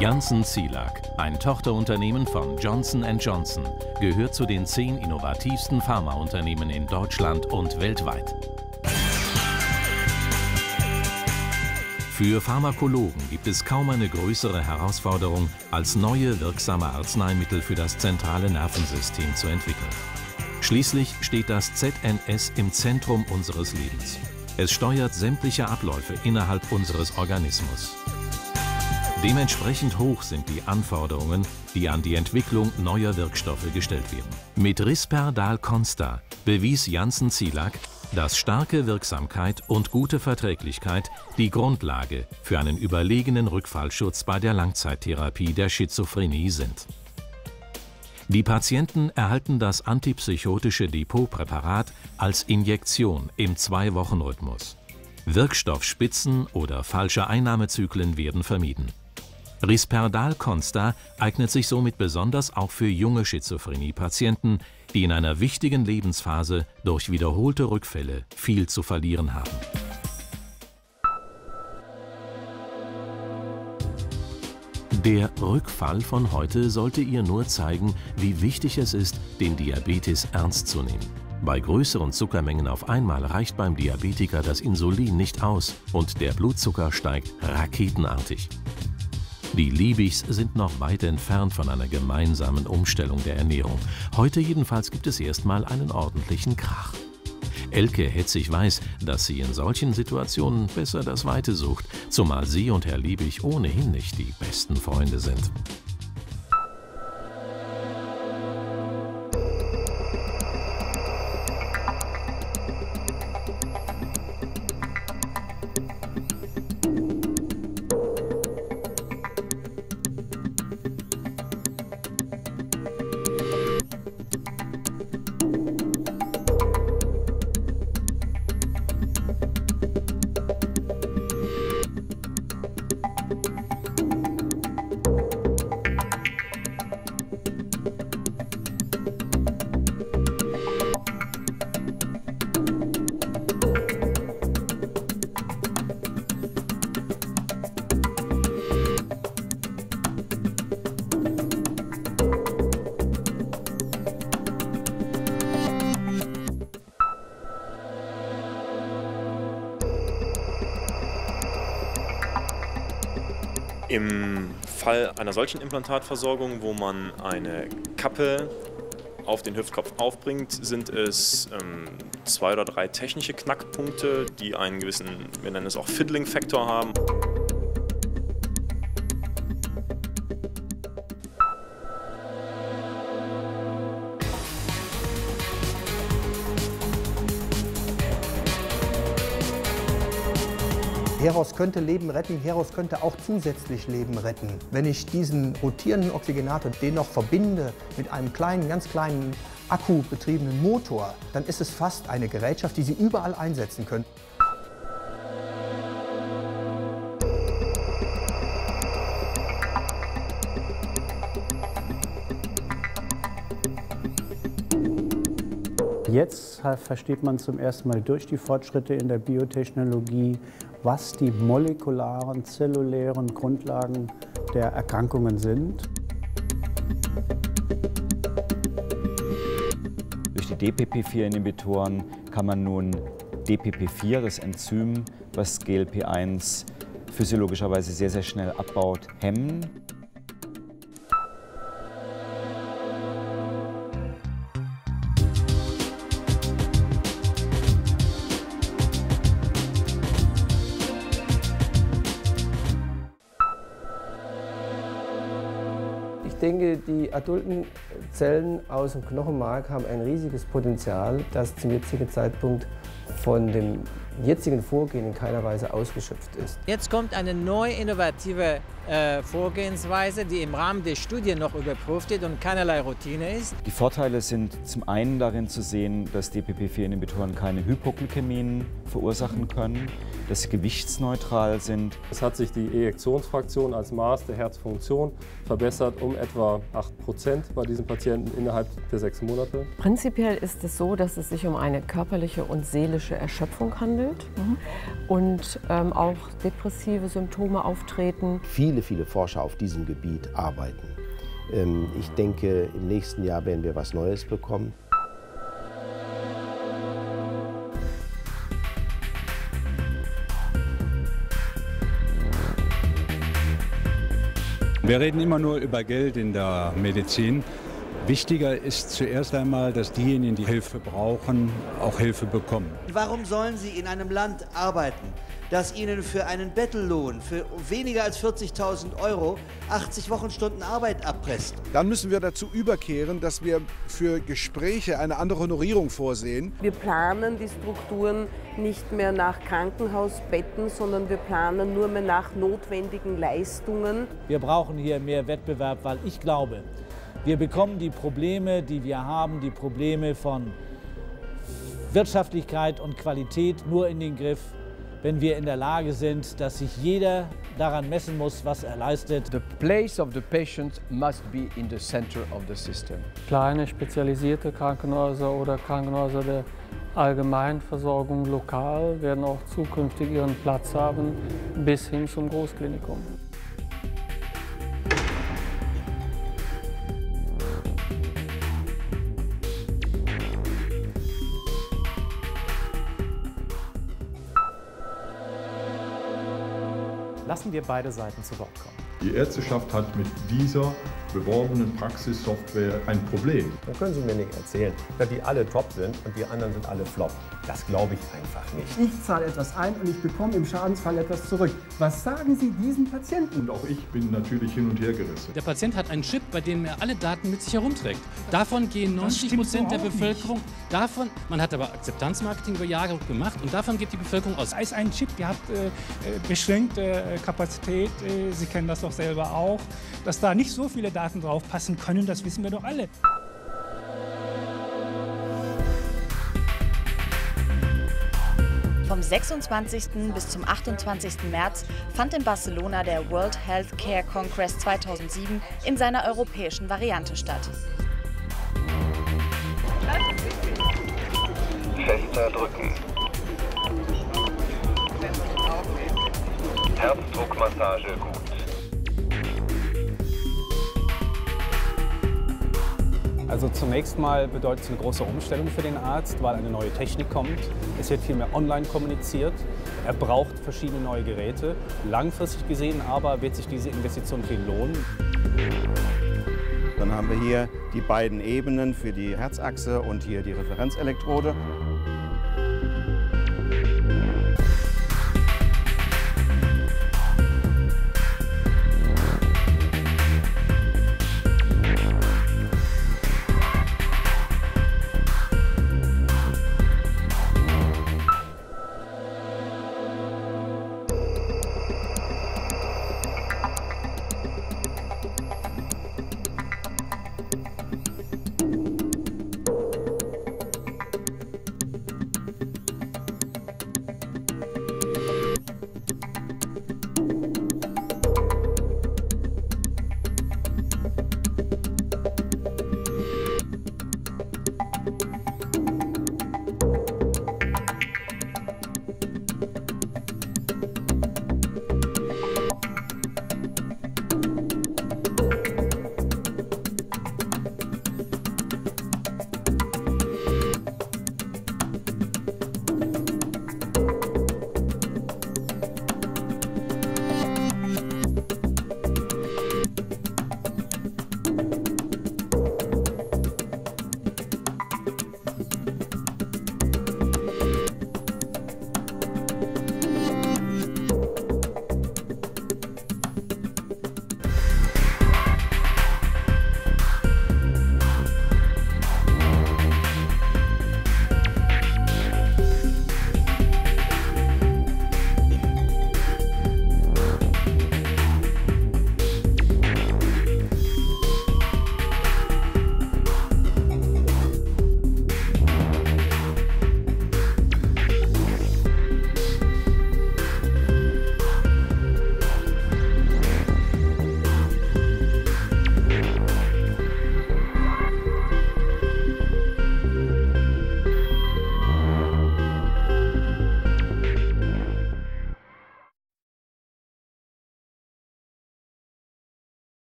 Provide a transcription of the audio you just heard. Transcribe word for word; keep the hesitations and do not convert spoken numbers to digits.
Janssen-Cilag, ein Tochterunternehmen von Johnson and Johnson, gehört zu den zehn innovativsten Pharmaunternehmen in Deutschland und weltweit. Für Pharmakologen gibt es kaum eine größere Herausforderung, als neue wirksame Arzneimittel für das zentrale Nervensystem zu entwickeln. Schließlich steht das Z N S im Zentrum unseres Lebens. Es steuert sämtliche Abläufe innerhalb unseres Organismus. Dementsprechend hoch sind die Anforderungen, die an die Entwicklung neuer Wirkstoffe gestellt werden. Mit Risperdal Consta bewies Janssen-Cilag, dass starke Wirksamkeit und gute Verträglichkeit die Grundlage für einen überlegenen Rückfallschutz bei der Langzeittherapie der Schizophrenie sind. Die Patienten erhalten das antipsychotische Depotpräparat als Injektion im Zwei-Wochen-Rhythmus. Wirkstoffspitzen oder falsche Einnahmezyklen werden vermieden. Risperdal Consta eignet sich somit besonders auch für junge Schizophrenie-Patienten, die in einer wichtigen Lebensphase durch wiederholte Rückfälle viel zu verlieren haben. Der Rückfall von heute sollte ihr nur zeigen, wie wichtig es ist, den Diabetes ernst zu nehmen. Bei größeren Zuckermengen auf einmal reicht beim Diabetiker das Insulin nicht aus und der Blutzucker steigt raketenartig. Die Liebigs sind noch weit entfernt von einer gemeinsamen Umstellung der Ernährung. Heute jedenfalls gibt es erstmal einen ordentlichen Krach. Elke Hetzig weiß, dass sie in solchen Situationen besser das Weite sucht, zumal sie und Herr Liebig ohnehin nicht die besten Freunde sind. Im Fall einer solchen Implantatversorgung, wo man eine Kappe auf den Hüftkopf aufbringt, sind es ähm, zwei oder drei technische Knackpunkte, die einen gewissen, wir nennen es auch Fiddling-Faktor haben. Heros könnte Leben retten, Heros könnte auch zusätzlich Leben retten. Wenn ich diesen rotierenden Oxygenator, den noch verbinde mit einem kleinen, ganz kleinen akkubetriebenen Motor, dann ist es fast eine Gerätschaft, die Sie überall einsetzen können. Jetzt versteht man zum ersten Mal durch die Fortschritte in der Biotechnologie, was die molekularen, zellulären Grundlagen der Erkrankungen sind. Durch die D P P vier Inhibitoren kann man nun D P P vier, das Enzym, was G L P eins physiologischerweise sehr, sehr schnell abbaut, hemmen. Ich denke, die adulten Zellen aus dem Knochenmark haben ein riesiges Potenzial, das zum jetzigen Zeitpunkt von dem jetzigen Vorgehen in keiner Weise ausgeschöpft ist. Jetzt kommt eine neue innovative äh, Vorgehensweise, die im Rahmen der Studie noch überprüft wird und keinerlei Routine ist. Die Vorteile sind zum einen darin zu sehen, dass D P P vier Inhibitoren keine Hypoglykämien verursachen können, dass sie gewichtsneutral sind. Es hat sich die Ejektionsfraktion als Maß der Herzfunktion verbessert um etwa acht Prozent bei diesen diesen Patienten innerhalb der sechs Monate. Prinzipiell ist es so, dass es sich um eine körperliche und seelische Erschöpfung handelt mhm. und ähm, auch depressive Symptome auftreten. Viele, viele Forscher auf diesem Gebiet arbeiten. Ähm, ich denke, im nächsten Jahr werden wir was Neues bekommen. Wir reden immer nur über Geld in der Medizin. Wichtiger ist zuerst einmal, dass diejenigen, die Hilfe brauchen, auch Hilfe bekommen. Warum sollen Sie in einem Land arbeiten, das Ihnen für einen Bettellohn, für weniger als vierzigtausend Euro, achtzig Wochenstunden Arbeit abpresst? Dann müssen wir dazu überkehren, dass wir für Gespräche eine andere Honorierung vorsehen. Wir planen die Strukturen nicht mehr nach Krankenhausbetten, sondern wir planen nur mehr nach notwendigen Leistungen. Wir brauchen hier mehr Wettbewerb, weil ich glaube, wir bekommen die Probleme, die wir haben, die Probleme von Wirtschaftlichkeit und Qualität nur in den Griff, wenn wir in der Lage sind, dass sich jeder daran messen muss, was er leistet. The place of the patient must be in the center of the system. Kleine spezialisierte Krankenhäuser oder Krankenhäuser der Allgemeinversorgung lokal werden auch zukünftig ihren Platz haben, bis hin zum Großklinikum. Lassen wir beide Seiten zu Wort kommen. Die Ärzteschaft hat mit dieser beworbenen Praxissoftware ein Problem. Da können Sie mir nicht erzählen, dass die alle top sind und die anderen sind alle flop. Das glaube ich einfach nicht. Ich zahle etwas ein und ich bekomme im Schadensfall etwas zurück. Was sagen Sie diesen Patienten? Und auch ich bin natürlich hin und her gerissen. Der Patient hat einen Chip, bei dem er alle Daten mit sich herumträgt. Davon gehen neunzig Prozent der Bevölkerung, davon, man hat aber Akzeptanzmarketing über Jahre gemacht und davon geht die Bevölkerung aus. Da ist ein Chip, der hat äh, beschränkte Kapazität, Sie kennen das doch selber auch, dass da nicht so viele Daten draufpassen können, das wissen wir doch alle. Vom sechsundzwanzigsten bis zum achtundzwanzigsten März fand in Barcelona der World Health Care Congress zweitausendsieben in seiner europäischen Variante statt. Fester drücken. Herzdruckmassage gut. Also zunächst mal bedeutet es eine große Umstellung für den Arzt, weil eine neue Technik kommt. Es wird viel mehr online kommuniziert. Er braucht verschiedene neue Geräte. Langfristig gesehen aber wird sich diese Investition viel lohnen. Dann haben wir hier die beiden Ebenen für die Herzachse und hier die Referenzelektrode.